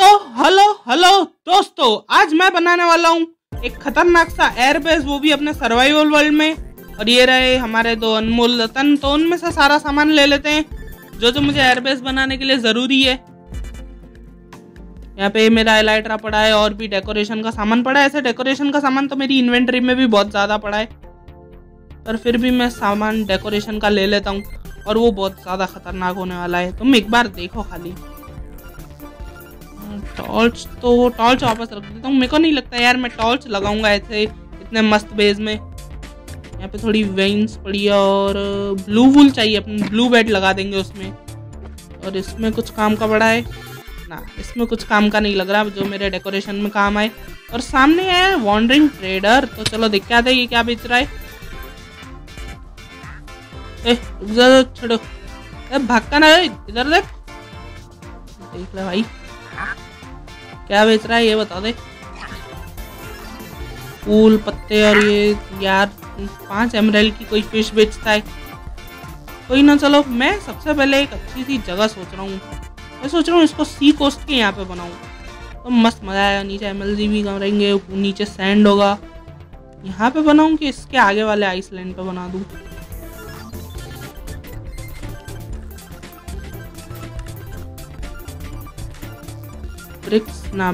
तो हेलो दोस्तों, आज मैं बनाने वाला हूँ एक खतरनाक सा एयरबेस, वो भी अपने सर्वाइवल वर्ल्ड में। और ये रहे हमारे दो अनमोल रतन, तो उनमें से सारा सामान ले लेते हैं जो मुझे एयरबेस बनाने के लिए जरूरी है। यहाँ पे मेरा एलाइट्रा पड़ा है और भी डेकोरेशन का सामान पड़ा है। ऐसे डेकोरेशन का सामान तो मेरी इन्वेंट्री में भी बहुत ज़्यादा पड़ा है, पर फिर भी मैं सामान डेकोरेशन का ले लेता हूँ और वो बहुत ज़्यादा खतरनाक होने वाला है। तुम एक बार देखो खाली। टॉर्च वापस रख देता हूँ, मेरे को नहीं लगता यार मैं टॉर्च लगाऊंगा ऐसे इतने मस्त बेस में। यहाँ पे थोड़ी वेन्स पड़ी है और ब्लू वूल चाहिए, अपने ब्लू बेड लगा देंगे उसमें। और इसमें कुछ काम का बड़ा है ना, इसमें कुछ काम का नहीं लग रहा जो मेरे डेकोरेशन में काम आए। और सामने है वॉन्डरिंग ट्रेडर, तो चलो देख के आते हैं ये क्या बेच रहा है। छोड़ो, भागता ना, इधर देख ले भाई क्या बेच रहा है, ये बता दे। फूल, पत्ते और ये यार 5 एमरल्ड की कोई फिश बेचता है। कोई ना, चलो मैं सबसे पहले एक अच्छी सी जगह सोच रहा हूँ। मैं सोच रहा हूँ इसको सी कोस्ट के यहाँ पे बनाऊँ तो मस्त मज़ा आएगा। नीचे एमएलजी भी करेंगे, नीचे सैंड होगा। यहाँ पे बनाऊँ कि इसके आगे वाले आइसलैंड पे बना दूँ?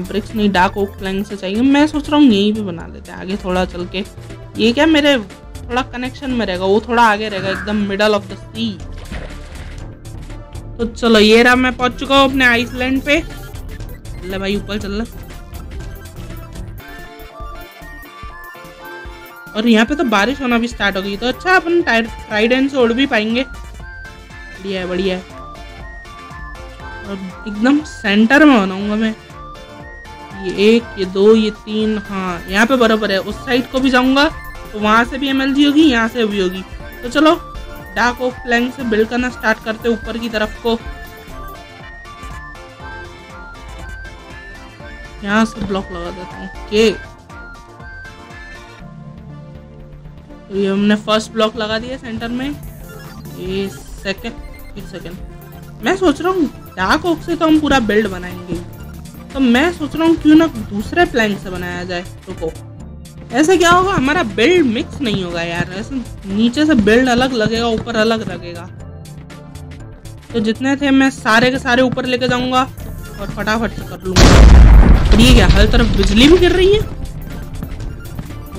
ब्रिक्स नहीं, डार्क ओक प्लैंक से चाहिए। मैं सोच रहा हूँ यहीं पे बना लेते हैं आगे थोड़ा चल के। ये क्या मेरे थोड़ा कनेक्शन में रहेगा, वो थोड़ा आगे रहेगा, एकदम मिडल ऑफ द सी। तो चलो ये रहा, मैं पहुंच चुका हूँ अपने आइसलैंड पे। ले भाई ऊपर चल ले। और यहाँ पे तो बारिश होना भी स्टार्ट हो गई, तो अच्छा अपन ट्राइडेंट से उड़ भी पाएंगे। बढ़िया है, बढ़िया है। और एकदम सेंटर में बनाऊंगा मैं। ये 1 ये 2 ये 3, हाँ यहाँ पे बराबर है। उस साइड को भी जाऊंगा तो वहाँ से भी एमएलजी होगी, यहाँ से भी होगी। तो चलो डार्क ऑफ प्लैंक से बिल्ड करना स्टार्ट करते ऊपर की तरफ को। यहाँ से ब्लॉक लगा देता हूँ। ओके, तो ये हमने फर्स्ट ब्लॉक लगा दिया सेंटर में। ये सेकेंड मैं सोच रहा हूँ डार्क ओक से तो हम पूरा बिल्ड बनाएंगे, तो मैं सोच रहा हूँ क्यों ना दूसरे प्लैंक से बनाया जाए। रुको, ऐसे क्या होगा हमारा बिल्ड मिक्स नहीं होगा यार। ऐसे नीचे से बिल्ड अलग लगेगा, ऊपर अलग लगेगा। तो जितने थे मैं सारे के सारे ऊपर लेके जाऊंगा और फटाफट से कर लूँगा। और ये क्या हर तरफ बिजली भी गिर रही है।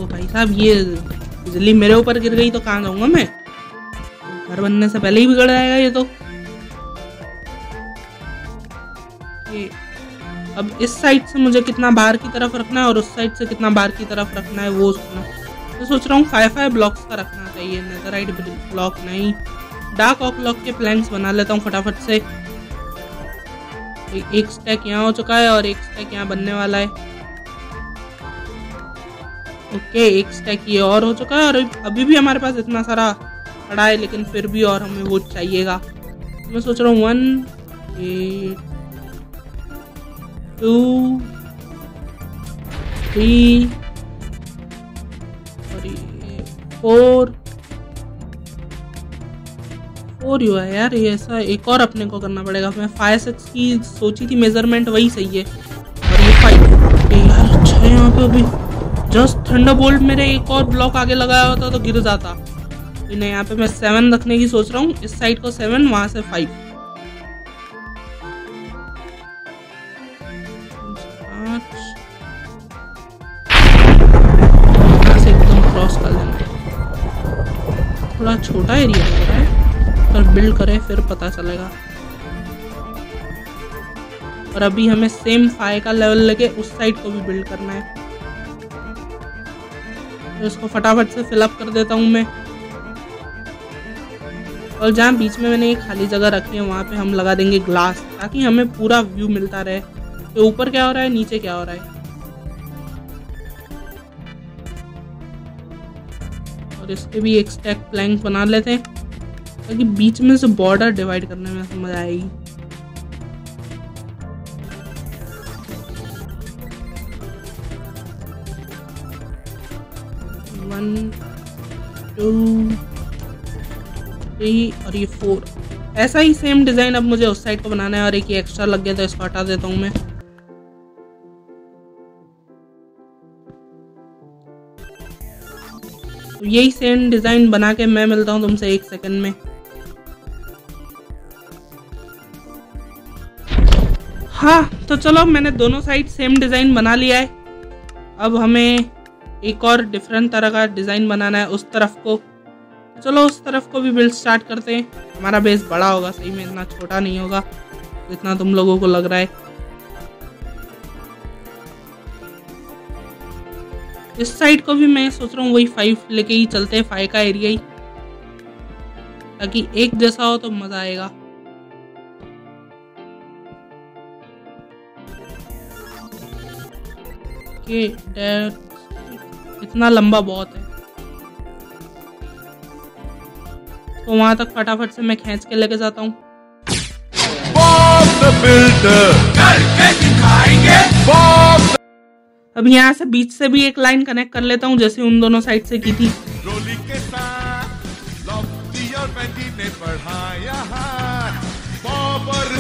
ओ भाई साहब, ये बिजली मेरे ऊपर गिर गई तो कहाँ जाऊँगा मैं? घर बनने से पहले ही बिगड़ जाएगा ये तो। अब इस साइड से मुझे कितना बाहर की तरफ रखना है और उस साइड से कितना बाहर की तरफ रखना है वो सोचना। तो सोच रहा हूँ 5-5 ब्लॉक्स का रखना चाहिए। नेदरराइट ब्लॉक नहीं, डार्क ऑक ब्लॉक के प्लैंक्स बना लेता हूँ फटाफट से। एक स्टैक यहाँ हो चुका है और एक स्टैक यहाँ बनने वाला है। ओके, एक स्टैक ये और हो चुका है। और अभी भी हमारे पास इतना सारा पड़ा है, लेकिन फिर भी और हमें वो चाहिएगा। मैं सोच रहा हूँ 1 2 3 4 4 यू है यार। ये ऐसा एक और अपने को करना पड़ेगा। मैं 5-6 की सोची थी मेजरमेंट, वही सही है। और ये 5 यार अच्छा है। यहाँ पे अभी जस्ट थंडरबोल्ट मेरे एक और ब्लॉक आगे लगाया होता तो गिर जाता। नहीं, यहाँ पे मैं 7 रखने की सोच रहा हूँ। इस साइड को 7, वहाँ से 5। थोड़ा छोटा एरिया लग रहा है, पर बिल्ड करें फिर पता चलेगा। और अभी हमें सेम 5 का लेवल लेके उस साइड को भी बिल्ड करना है। तो इसको फटाफट से फिलअप कर देता हूँ मैं। और जहाँ बीच में मैंने एक खाली जगह रखी है वहाँ पे हम लगा देंगे ग्लास, ताकि हमें पूरा व्यू मिलता रहे। तो ऊपर क्या हो रहा है, नीचे क्या हो रहा है। और इसके भी एक स्टैक प्लैंक बना लेते हैं, ताकि बीच में से बॉर्डर डिवाइड करने में समझ आएगी। one 2 3 और ये 4। ऐसा ही सेम डिजाइन अब मुझे उस साइड को बनाना है। और एक एक्स्ट्रा लग गया तो इसको हटा देता हूँ मैं। यही सेम डिज़ाइन बना के मैं मिलता हूँ तुमसे एक सेकंड में। हाँ तो चलो, मैंने दोनों साइड सेम डिज़ाइन बना लिया है। अब हमें एक और डिफरेंट तरह का डिज़ाइन बनाना है उस तरफ को। चलो उस तरफ को भी बिल्ड स्टार्ट करते हैं। हमारा बेस बड़ा होगा सही में, इतना छोटा नहीं होगा जितना तुम लोगों को लग रहा है। इस साइड को भी मैं सोच रहा हूँ वही 5 लेके ही चलते हैं, 5 का एरिया ही, ताकि एक जैसा हो तो मजा आएगा। इतना लंबा बहुत है तो वहां तक फटाफट से मैं खींच के लेके जाता हूँ। अब यहाँ से बीच से भी एक लाइन कनेक्ट कर लेता हूँ जैसे उन दोनों साइड से की थी।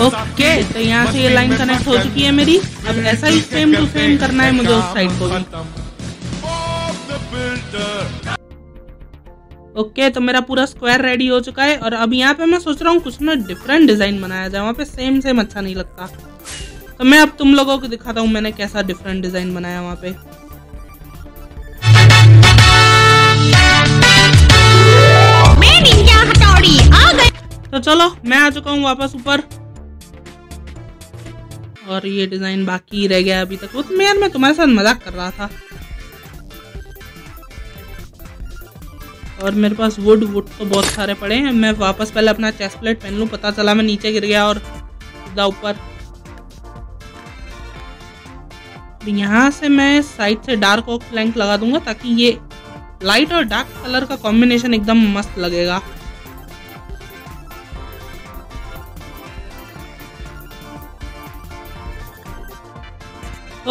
ओके तो यहाँ से ये लाइन कनेक्ट हो चुकी है मेरी। अब ऐसा ही सेम टू सेम करना है मुझे उस साइड को भी। ओके तो मेरा पूरा स्क्वायर रेडी हो चुका है। और अब यहाँ पे मैं सोच रहा हूँ कुछ ना डिफरेंट डिज़ाइन बनाया जाए, वहाँ पे सेम सेम अच्छा नहीं लगता। तो मैं अब तुम लोगों को दिखाता हूँ मैंने कैसा डिफरेंट डिज़ाइन बनाया वहाँ पे। मैं निंजा हथौड़ी आ गई। तो चलो मैं आ चुका हूँ वापस ऊपर, और ये डिज़ाइन बाकी रह गया अभी तक। वो तो यार मैं तुम्हारे साथ मजाक कर रहा था। और मेरे पास वुड तो बहुत सारे पड़े हैं। मैं वापस पहले अपना चेस्ट प्लेट पहन लूँ, पता चला मैं नीचे गिर गया और सीधा ऊपर। यहाँ से मैं साइड से डार्क ओक प्लैंक लगा दूंगा ताकि ये लाइट और डार्क कलर का कॉम्बिनेशन एकदम मस्त लगेगा।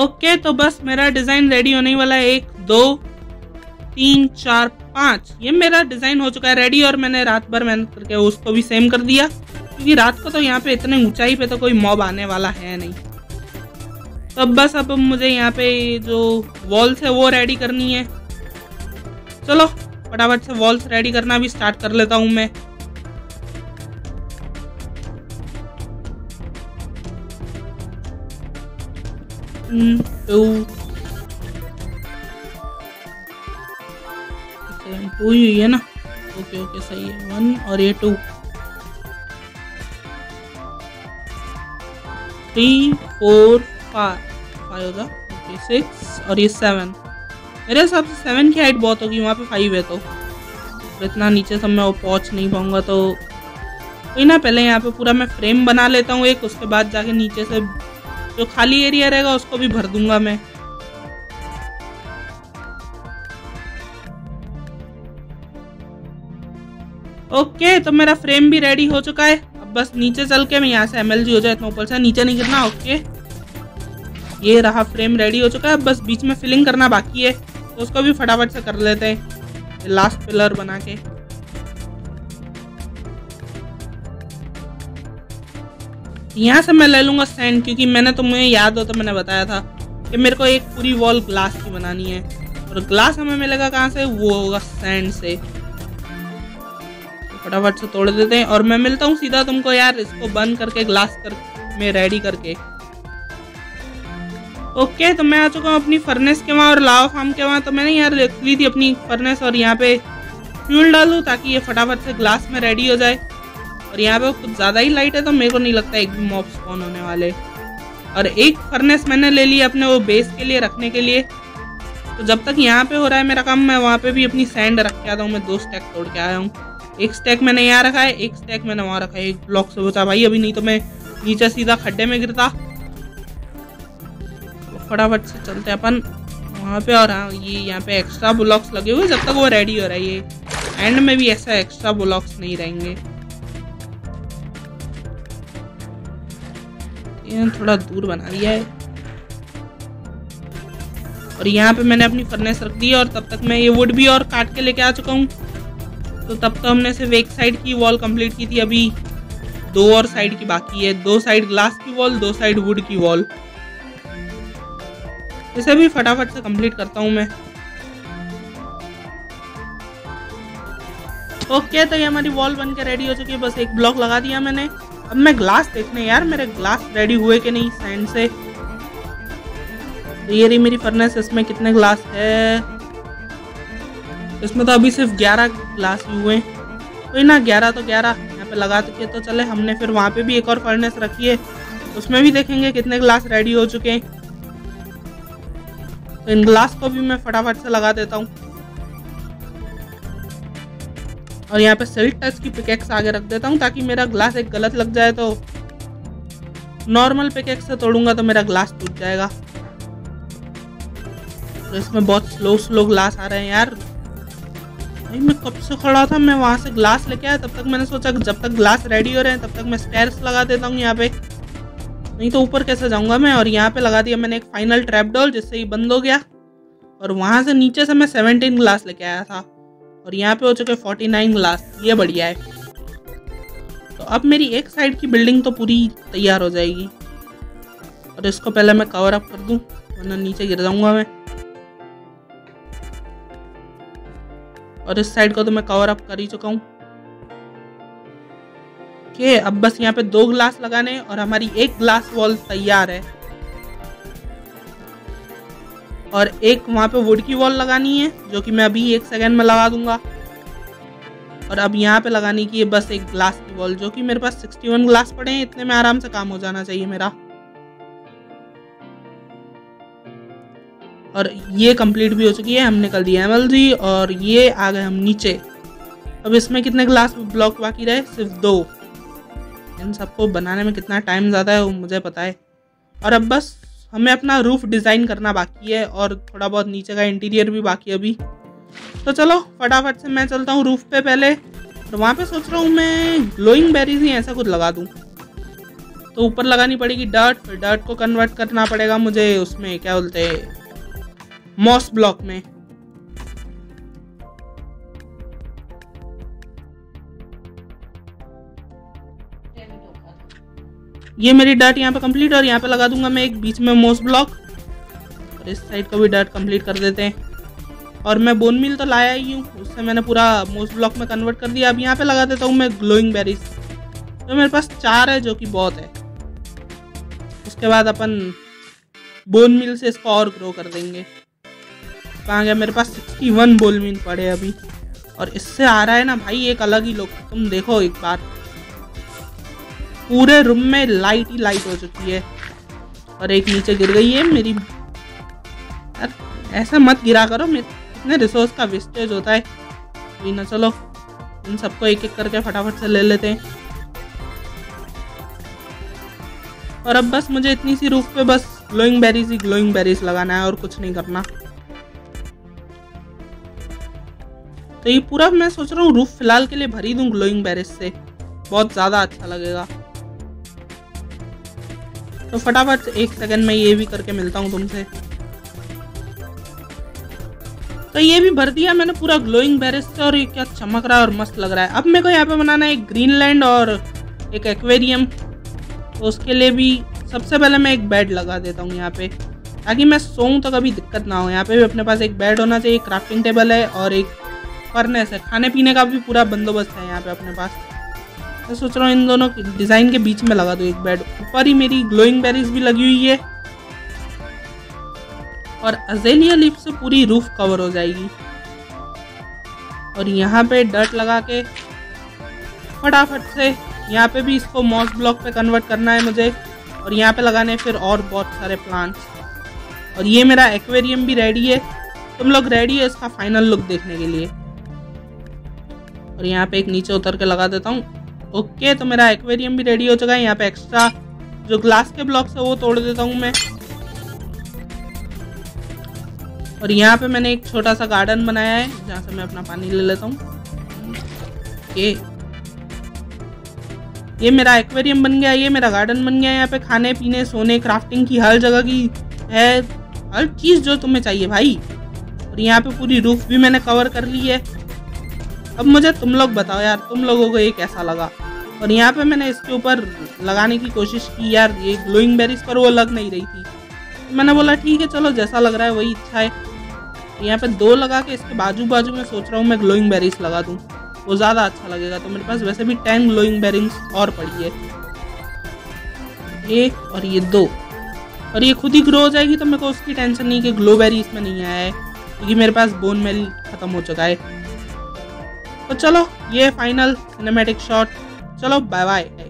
ओके तो बस मेरा डिजाइन रेडी होने वाला है। 1 2 3 4 5 ये मेरा डिज़ाइन हो चुका है रेडी। और मैंने रात भर मेहनत करके उसको भी सेम कर दिया, क्योंकि रात को तो यहाँ पे इतने ऊंचाई पे तो कोई मॉब आने वाला है नहीं। तो अब बस अब मुझे यहाँ पे जो वॉल्स है वो रेडी करनी है। चलो फटाफट से वॉल्स रेडी करना भी स्टार्ट कर लेता हूँ मैं। टू ही है ना? ओके ओके सही है। 1 और ये 2 3 4 5 होगा। ओके 6 और ये 7। मेरे हिसाब से 7 की हाइट बहुत होगी, वहाँ पे 5 है तो इतना नीचे सब मैं वो पहुँच नहीं पाऊँगा। तो कोई ना, पहले यहाँ पे पूरा मैं फ्रेम बना लेता हूँ एक, उसके बाद जाके नीचे से जो खाली एरिया रहेगा उसको भी भर दूंगा मैं। ओके तो मेरा फ्रेम भी रेडी हो चुका है। अब बस नीचे चल के मैं यहाँ से MLG हो जाए, इतना ऊपर से नीचे नहीं गिरना। ओके ये रहा, फ्रेम रेडी हो चुका है। अब बस बीच में फिलिंग करना बाकी है तो उसको भी फटाफट से कर लेते हैं लास्ट पिलर बना के। यहाँ से मैं ले लूँगा सैंड, क्योंकि मैंने तुम्हें याद हो तो मैंने बताया था कि मेरे को एक पूरी वॉल ग्लास की बनानी है। और ग्लास हमें मिलेगा कहाँ से? वो होगा सैंड से। फटाफट से तोड़ देते हैं और मैं मिलता हूँ सीधा तुमको यार इसको बंद करके ग्लास कर में रेडी करके। ओके तो मैं आ चुका हूँ अपनी फर्नेस के वहाँ और लावा फार्म के वहाँ। तो मैंने यार रख ली थी अपनी फर्नेस और यहाँ पे फ्यूल डालूँ ताकि ये फटाफट से ग्लास में रेडी हो जाए। और यहाँ पे कुछ ज़्यादा ही लाइट है तो मेरे को नहीं लगता एक भी मॉब स्पॉन होने वाले। और एक फर्नेस मैंने ले ली अपने वो बेस के लिए रखने के लिए। तो जब तक यहाँ पे हो रहा है मेरा काम, मैं वहाँ पे भी अपनी सैंड रख के आता हूँ। मैं 2 स्टैक तोड़ के आया हूँ, एक स्टैक मैंने यहाँ रखा है, एक स्टैक मैंने वहाँ रखा है। एक ब्लॉक से बचा भाई, अभी नहीं तो मैं नीचे सीधा खड्डे में गिरता। फटाफट से चलते अपन वहाँ पे। और हाँ, ये यहाँ पे एक्स्ट्रा ब्लॉक्स लगे हुए जब तक वो रेडी हो रहा है। ये एंड में भी ऐसा एक्स्ट्रा ब्लॉक्स नहीं रहेंगे। थोड़ा दूर बना दिया है। और यहाँ पे मैंने अपनी फर्नेस रख दी और तब तक मैं ये वुड भी और काट के लेके आ चुका हूँ। तो तब तो हमने सिर्फ एक साइड की वॉल कंप्लीट की थी, अभी 2 और साइड की बाकी है। 2 साइड ग्लास की वॉल, 2 साइड वुड की वॉल। इसे भी फटाफट से कंप्लीट करता हूँ मैं। ओके, तो ये हमारी वॉल बनकर रेडी हो चुकी है। बस एक ब्लॉक लगा दिया मैंने। अब मैं ग्लास देखने, यार मेरे ग्लास रेडी हुए कि नहीं सैंड से। ये रही मेरी फर्नेस, इसमें कितने ग्लास है? इसमें तो अभी सिर्फ 11 ग्लास हुए। कोई ना, 11 तो 11 यहाँ पे लगा चुके। तो चले, हमने फिर वहाँ पे भी एक और फर्नेस रखी है, उसमें भी देखेंगे कितने ग्लास रेडी हो चुके हैं। तो इन ग्लास को भी मैं फटाफट से लगा देता हूँ और यहाँ पे सिल्ट टच की पिकेक्स आगे रख देता हूँ ताकि मेरा ग्लास एक गलत लग जाए तो। नॉर्मल पिकेक्स से तोड़ूंगा तो मेरा ग्लास टूट जाएगा। तो इसमें बहुत स्लो ग्लास आ रहे हैं यार। भाई मैं कब से खड़ा था, मैं वहाँ से ग्लास लेके आया, तब तक मैंने सोचा जब तक ग्लास रेडी हो रहे हैं तब तक मैं स्टेयर्स लगा देता हूँ यहाँ पे, नहीं तो ऊपर कैसे जाऊँगा मैं। और यहाँ पे लगा दिया मैंने एक फाइनल ट्रैपडोर, जिससे ये बंद हो गया। और वहाँ से नीचे से मैं 17 ग्लास लेके आया था और यहाँ पे हो चुके 49 ग्लास। ये बढ़िया है। तो अब मेरी एक साइड की बिल्डिंग तो पूरी तैयार हो जाएगी। और इसको पहले मैं कवर अप कर दूँ वरना नीचे गिर जाऊँगा मैं। और इस साइड को तो मैं कवर अप कर ही चुका हूँ। ओके, अब बस यहाँ पे 2 ग्लास लगाने और हमारी एक ग्लास वॉल तैयार है। और एक वहाँ पे वुड की वॉल लगानी है जो कि मैं अभी 1 सेकेंड में लगा दूंगा। और अब यहाँ पे लगाने की है बस एक ग्लास की वॉल, जो कि मेरे पास 61 ग्लास पड़े हैं। इतने में आराम से काम हो जाना चाहिए मेरा। और ये कंप्लीट भी हो चुकी है, हमने कर दिया MLG। और ये आ गए हम नीचे। अब इसमें कितने ग्लास ब्लॉक बाकी रहे? सिर्फ 2। इन सबको बनाने में कितना टाइम ज़्यादा है वो मुझे पता है। और अब बस हमें अपना रूफ डिज़ाइन करना बाकी है और थोड़ा बहुत नीचे का इंटीरियर भी बाकी है अभी। तो चलो फटाफट से मैं चलता हूँ रूफ पे पहले। और वहाँ पे सोच रहा हूँ मैं ग्लोइंग बेरीज ही ऐसा कुछ लगा दूँ। तो ऊपर लगानी पड़ेगी डर्ट, फिर डर्ट को कन्वर्ट करना पड़ेगा मुझे उसमें, क्या बोलते हैं, मॉस ब्लॉक में। ये मेरी डर्ट यहाँ पे कंप्लीट। और यहाँ पे लगा दूंगा मैं एक बीच में मॉस ब्लॉक। और इस साइड को भी डर्ट कंप्लीट कर देते हैं। और मैं बोन मिल तो लाया ही हूँ, उससे मैंने पूरा मॉस ब्लॉक में कन्वर्ट कर दिया। अब यहाँ पे लगा देता हूँ मैं ग्लोइंग बेरीज। तो मेरे पास 4 है जो कि बहुत है। उसके बाद अपन बोन मिल से इसको और ग्रो कर देंगे। कहाँ गया मेरे पास 61 बोन मिल पड़े अभी। और इससे आ रहा है ना भाई एक अलग ही लुक। तुम देखो एक बार, पूरे रूम में लाइट ही लाइट हो चुकी है। और एक नीचे गिर गई है मेरी। यार ऐसा मत गिरा करो, मेरे इतने रिसोर्स का वेस्टेज होता है। कोई ना, चलो इन सबको एक एक करके फटाफट से ले लेते हैं। और अब बस मुझे इतनी सी रूफ पे बस ग्लोइंग बेरीज लगाना है और कुछ नहीं करना। तो ये पूरा मैं सोच रहा हूँ रूफ फिलहाल के लिए भरी दूँ ग्लोइंग बेरीज से, बहुत ज़्यादा अच्छा लगेगा। तो फटाफट 1 सेकेंड में ये भी करके मिलता हूँ तुमसे। तो ये भी भर दिया मैंने पूरा ग्लोइंग बेरीज से। और ये क्या चमक रहा है और मस्त लग रहा है। अब मेरे को यहाँ पे बनाना है एक ग्रीनलैंड और एक एक्वेरियम। तो उसके लिए भी सबसे पहले मैं एक बेड लगा देता हूँ यहाँ पे, ताकि मैं सोऊँ तो कभी दिक्कत ना हो। यहाँ पे भी अपने पास एक बेड होना चाहिए, क्राफ्टिंग टेबल है और एक फर्नेस है। खाने पीने का भी पूरा बंदोबस्त है यहाँ पे अपने पास। मैं सोच रहा हूँ इन दोनों डिज़ाइन के बीच में लगा दूँ एक बेड। ऊपर ही मेरी ग्लोइंग बेरीज भी लगी हुई है और अजेलिया लीफ से पूरी रूफ कवर हो जाएगी। और यहाँ पे डर्ट लगा के फटाफट से यहाँ पे भी इसको मॉस ब्लॉक पे कन्वर्ट करना है मुझे। और यहाँ पे लगाने फिर और बहुत सारे प्लांट्स। और ये मेरा एक्वेरियम भी रेडी है। तुम लोग रेडी है इसका फाइनल लुक देखने के लिए। और यहाँ पे एक नीचे उतर के लगा देता हूँ। ओके, तो मेरा एक्वेरियम भी रेडी हो चुका है। यहाँ पे एक्स्ट्रा जो ग्लास के ब्लॉक्स है वो तोड़ देता हूँ मैं। और यहाँ पे मैंने एक छोटा सा गार्डन बनाया है जहाँ से मैं अपना पानी ले लेता हूँ। ओके, ये मेरा एक्वेरियम बन गया, ये मेरा गार्डन बन गया। यहाँ पे खाने पीने, सोने, क्राफ्टिंग की हर जगह की है, हर चीज़ जो तुम्हें चाहिए भाई। और यहाँ पे पूरी रूफ भी मैंने कवर कर ली है। अब मुझे तुम लोग बताओ यार, तुम लोगों को ये कैसा लगा। और यहाँ पे मैंने इसके ऊपर लगाने की कोशिश की यार ये ग्लोइंग बेरीज, पर वो लग नहीं रही थी। तो मैंने बोला ठीक है चलो जैसा लग रहा है वही अच्छा है। तो यहाँ पे 2 लगा के इसके बाजू में सोच रहा हूँ मैं ग्लोइंग बेरीज लगा दूँ। वो ज़्यादा अच्छा लगेगा। तो मेरे पास वैसे भी 10 ग्लोइंग बेरिंग्स और पड़ी है, एक और ये दो, और ये खुद ही ग्रो हो जाएगी तो मेरे को उसकी टेंशन नहीं कि ग्लो बेरी इसमें नहीं आया है, क्योंकि मेरे पास बोन मेल ख़त्म हो चुका है। तो चलो ये फाइनल सिनेमैटिक शॉट, चलो बाय बाय।